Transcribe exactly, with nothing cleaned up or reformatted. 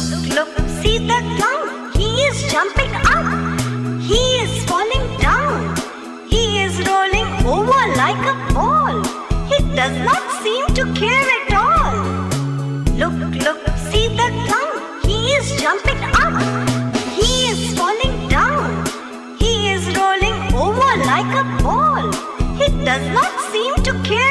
Look, look, see the clown. He is jumping up. He is falling down. He is rolling over like a ball. He does not seem to care at all. Look, look, see the clown. He is jumping up. He is falling down. He is rolling over like a ball. He does not seem to care.